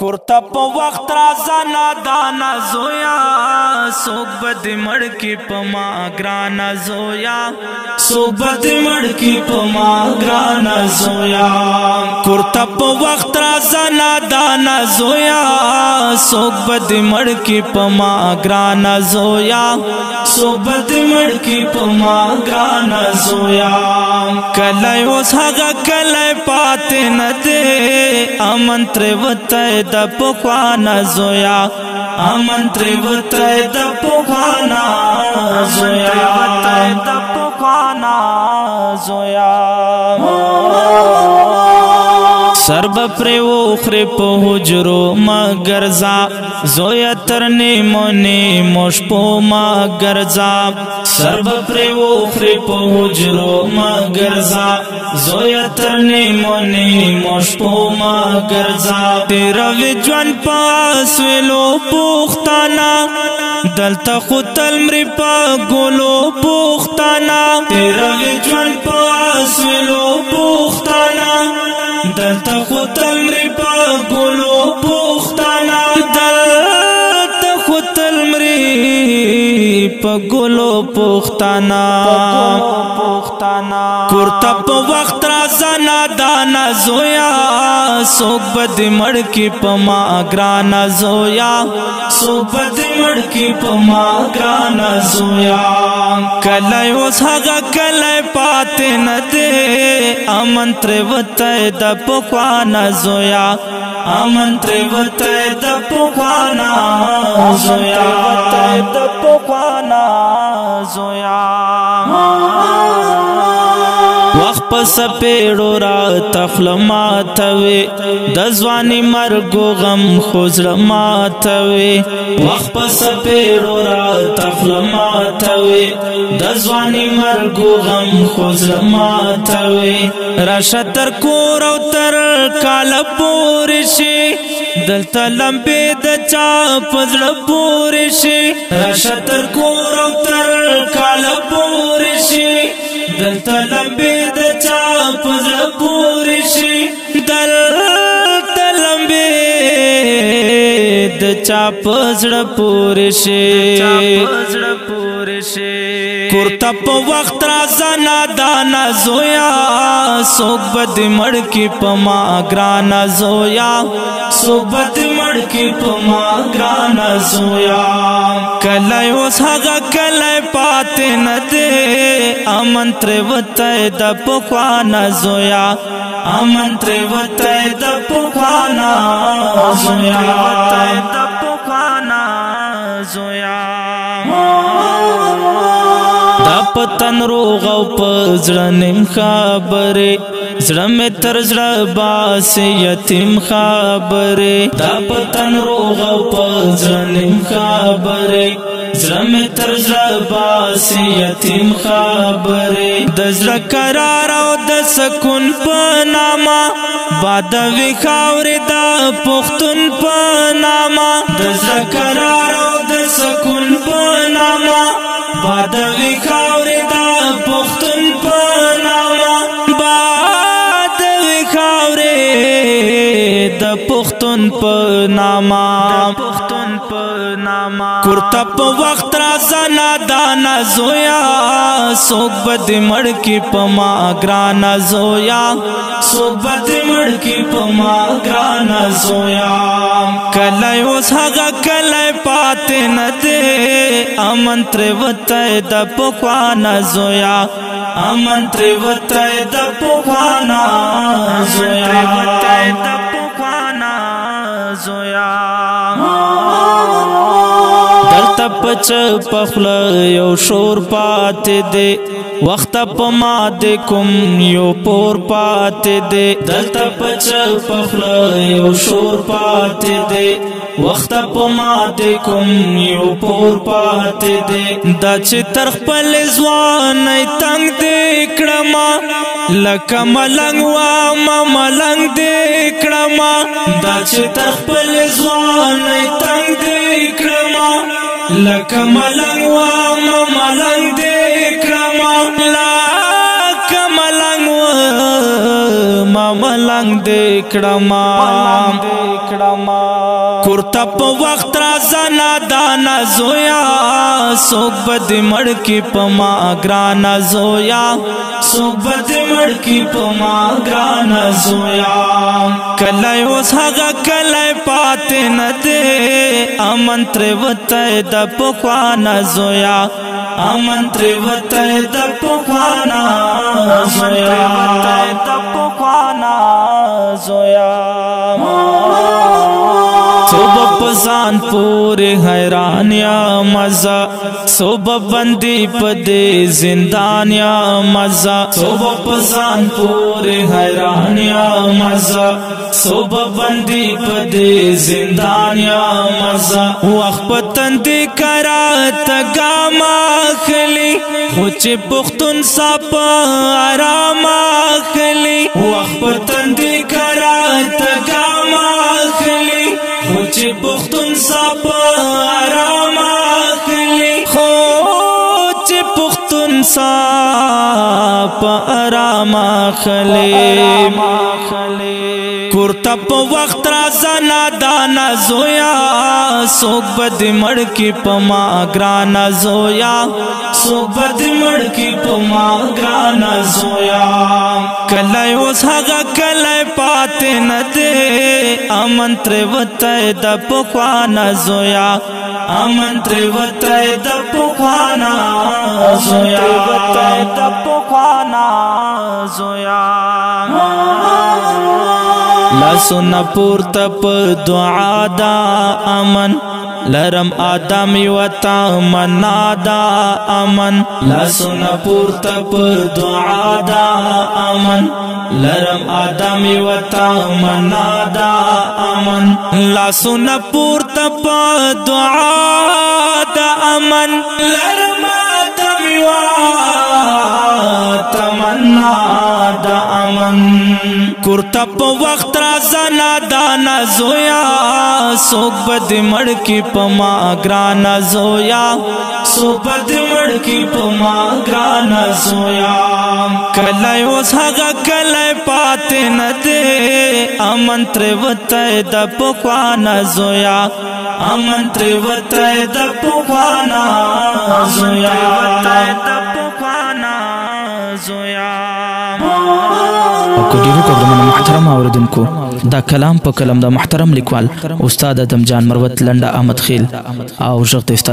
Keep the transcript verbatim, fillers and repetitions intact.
कुर्ता पो वक्त राजा नादाना जोया सोबत मड़की पमा ग्राना जोया सोबत मड़की पमा ग्राना जोया कुर्ता पो वक्त राजा नादाना जोया सोबत मड़की पमा ग्राना जोया सोबत मड़की पमा ग्राना जोया कलय उस हगा कलय पाते न दे आमंत्र बताए दबुखाना जोया आमंत्र बताए दबुखाना जोया बताए दबुखाना जोया सर्ब प्रे वो खरे पहुजरो मगरजा जोया तरने मोने मोशपो मगरजा सर्ब प्रे वो खरे पहुजरो मगरजा जोया तरने मोने मोशपो मगरजा तेरा विज्वान पास वेलो पुख्ताना दलता खुतल मृपा गोलो पुख्ताना तेरा विज्वान पास वेलो पुख्ताना दलता खुतल मृपा गोलो पुख्ताना दलता खुतल मृपा गोलो पुख्ताना पुख्ताना कुर्ता पो वक्त राजा नादाना जोया सोबत मड़की पमा ग्राना जोया सोबत मड़की पमा ग्राना जोया कलय उस हगा कलय पाते न दे आमंत्र बताए दबुखाना जोया आमंत्र बताए दबुखाना जोया बताए दबुखाना जोया सपेड़ो रा तखल मातवे दजवानी मरगो गम खुजर मातवे वक्त सपेड़ो रा तखल मातवे दजवानी मरगो गम खुजर मातवे रशतर कोर उतर काल पूरिशे दलता लंबे दचा पजड़ पूरिशे रशतर कोर उतर काल पूरिशे दलता लंबे दचा पजड़ पूरिशे दलता लंबे दचा पजड़ पूरिशे पजड़ पूरिशे कुर्ता पो वक्त राजा नादाना जोया सोबत मड़की पमा ग्राना जोया सोबत मड़की पमा ग्राना जोया कलय उस हगा कलय पाते न दे आमंत्र बताए दबुखाना जोया आमंत्र बताए दबुखाना जोया बताए दबुखाना जोया पतन रोग पजड़निम खबरे जड़ में तर्जड़ा बास यतीम खबरे पतन रोग पजड़निम खबरे जड़ में तर्जड़ा बास यतीम खबरे दजरा करारा दसकुन पनामा बादा विखावरे दा पुख्तुन पनामा दजरा करारा दसकुन पनामा बादा विखावरे दा पुख्तुन पनामा बादा विखावरे दा पुख्तुन पनामा पुख्तुन पनामा कुर्ता पो वक्त राजा नादाना जोया सोबत मड़की पमा ग्राना जोया सोबत मड़की पमा ग्राना जोया कलय उस हगा कलय पाते न दे आमंत्र बताए दबुखाना जोया आमंत्र बताए दबुखाना जोया बताए दबुखाना जोया पच पखल यो शोर पाते दे वक्त पमा दे कुम यो पोर पाते दे दलता पच पखल यो शोर पाते दे वक्त पमा दे कुम यो पोर पाते दे दच तरफ पल जवान तंग देखड़मा लक मलंग वा मलंग देखड़मा दच तरफ पल जवान तंग देखड़मा लक मलंग वाम मलंग देखड़मा लक मलंग वाम मलंग देखड़मा کړم کورته په وخت راځه نادانا زویا څوک بد مړکی په ما ګرانا زویا څوک بد مړکی په ما ګرانا زویا کله اوس هغه کله پاتې نه دې امن تر وته د پخوانا زویا امن تر وته د پخوانا زویا د پخوانا زویا صبح پزان پورے حیرانیا مزا صبح بندی پدے زندانیا مزا صبح پزان پورے حیرانیا مزا صبح بندی پدے زندانیا مزا وقت پتند کرا تگام اخلی خوچ پختون ساپ آرام اخلی وقت پتند کرا تگام اخلی خوچ پختون ساپ آرام اخلی خوچ پختون ساپ آرام اخلی کورته په وخت راځه نادانا زویا څوک بد مړکی په ما ګرانا زویا څوک بد مړکی په ما ګرانا زویا کله اوس هغه کله پاتې نه دې امن تر وته د پخوانا زویا امن تر وته د پخوانا زویا وته د پخوانا زویا لاسونه پورته په دعا دا امن لرم آدم وتا منا دا امن لاسونه پورته په دعا دا امن لرم آدم وتا منا دا امن لاسونه پورته په دعا دا امن لرم آدم وتا منا دا امن کورته په وخت راځه نادانا زویا څوک بد مړکی په ما ګرانا زویا څوک بد مړکی په ما ګرانا زویا کله اوس هغه کله پاتې نه دې امن تر وته د پخوانا زویا امن تر وته د پخوانا زویا د پخوانا زویا کوډیرو قدرمنو محترم اوریدونکو دا کلام په کلم د محترم لیکوال استاد ادم جان مروت لنډه احمد خیل او ژغ د استاد